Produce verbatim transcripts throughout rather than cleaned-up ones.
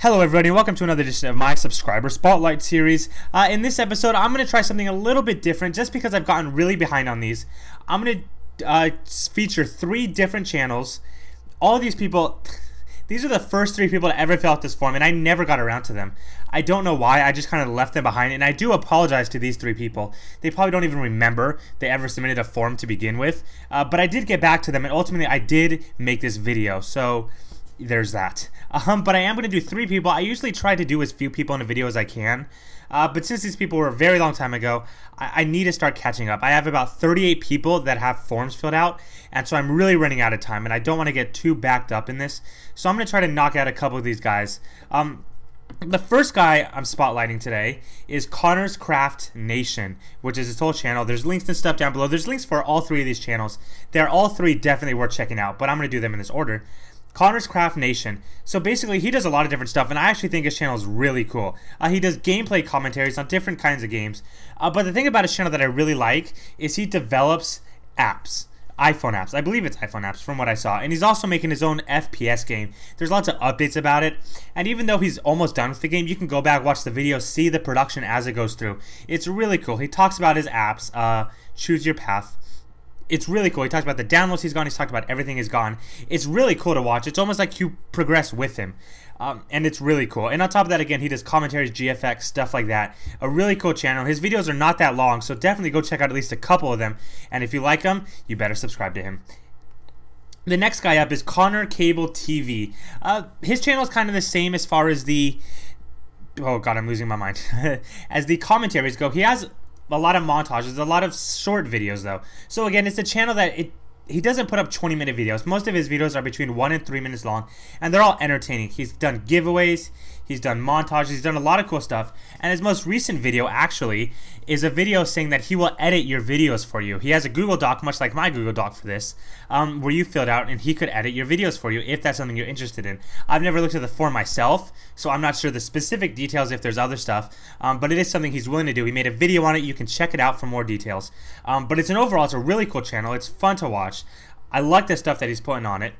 Hello everybody, welcome to another edition of my subscriber spotlight series. Uh, in this episode I'm going to try something a little bit different just because I've gotten really behind on these. I'm going to uh, feature three different channels. All these people, these are the first three people to ever fill out this form and I never got around to them. I don't know why, I just kind of left them behind and I do apologize to these three people. They probably don't even remember they ever submitted a form to begin with. Uh, but I did get back to them and ultimately I did make this video. So there's that. Um, but I am going to do three people. I usually try to do as few people in a video as I can. Uh, but since these people were a very long time ago, I, I need to start catching up. I have about thirty-eight people that have forms filled out. And so I'm really running out of time. And I don't want to get too backed up in this. So I'm going to try to knock out a couple of these guys. Um, the first guy I'm spotlighting today is Conners Craft Nation, which is his whole channel. There's links and stuff down below. There's links for all three of these channels. They're all three definitely worth checking out. But I'm going to do them in this order. Conners Craft Nation. So basically he does a lot of different stuff and I actually think his channel is really cool. Uh, he does gameplay commentaries on different kinds of games. Uh, but the thing about his channel that I really like is he develops apps. iPhone apps. I believe it's iPhone apps from what I saw. And he's also making his own F P S game. There's lots of updates about it. And even though he's almost done with the game, you can go back, watch the video, see the production as it goes through. It's really cool. He talks about his apps. Uh, Choose Your Path. It's really cool. He talks about the downloads he's gone. He's talked about everything he's gone. It's really cool to watch. It's almost like you progress with him. Um, and it's really cool. And on top of that, again, he does commentaries, G F X, stuff like that. A really cool channel. His videos are not that long, so definitely go check out at least a couple of them. And if you like them, you better subscribe to him. The next guy up is Connor Cable T V. Uh, his channel is kind of the same as far as the... Oh, God, I'm losing my mind. As the commentaries go, he has a lot of montages, a lot of short videos though. So again, it's a channel that it he doesn't put up twenty minute videos. Most of his videos are between one and three minutes long and they're all entertaining. He's done giveaways, he's done montages, he's done a lot of cool stuff. And his most recent video actually is a video saying that he will edit your videos for you. He has a Google Doc, much like my Google Doc for this, um, where you filled out and he could edit your videos for you if that's something you're interested in. I've never looked at the form myself, so I'm not sure the specific details if there's other stuff, um, but it is something he's willing to do. He made a video on it. You can check it out for more details. Um, but it's an overall, it's a really cool channel. It's fun to watch. I like the stuff that he's putting on it.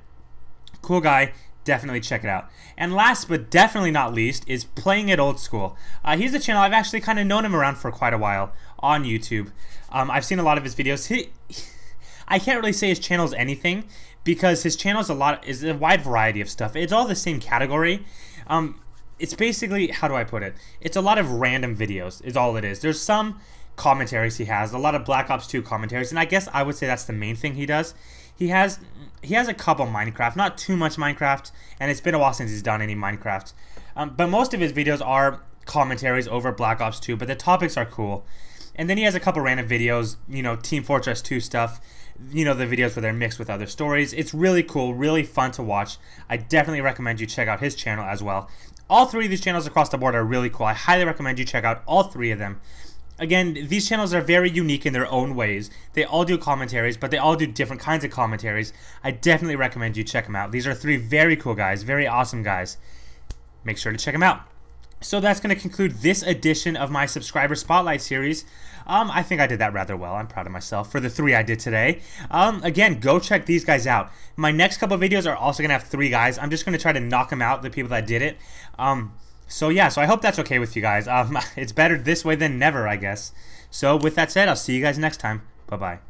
Cool guy. Definitely check it out. And last but definitely not least is Playing It Old School. Uh, he's a channel I've actually kind of known him around for quite a while on YouTube. Um, I've seen a lot of his videos. He, I can't really say his channel's anything because his channel's a lot is a wide variety of stuff. It's all the same category. Um, it's basically, how do I put it? It's a lot of random videos is all it is. There's some commentaries he has, a lot of Black Ops two commentaries, and I guess I would say that's the main thing he does. He has he has a couple Minecraft, not too much Minecraft, and it's been a while since he's done any Minecraft. Um, but most of his videos are commentaries over Black Ops two, but the topics are cool. And then he has a couple random videos, you know, Team Fortress two stuff, you know, the videos where they're mixed with other stories. It's really cool, really fun to watch. I definitely recommend you check out his channel as well. All three of these channels across the board are really cool. I highly recommend you check out all three of them. Again, these channels are very unique in their own ways. They all do commentaries, but they all do different kinds of commentaries. I definitely recommend you check them out. These are three very cool guys, very awesome guys. Make sure to check them out. So that's going to conclude this edition of my Subscriber Spotlight series. Um, I think I did that rather well. I'm proud of myself for the three I did today. Um, again, go check these guys out. My next couple videos are also going to have three guys. I'm just going to try to knock them out, the people that did it. Um... So yeah, so I hope that's okay with you guys. Um, it's better this way than never, I guess. So with that said, I'll see you guys next time. Bye-bye.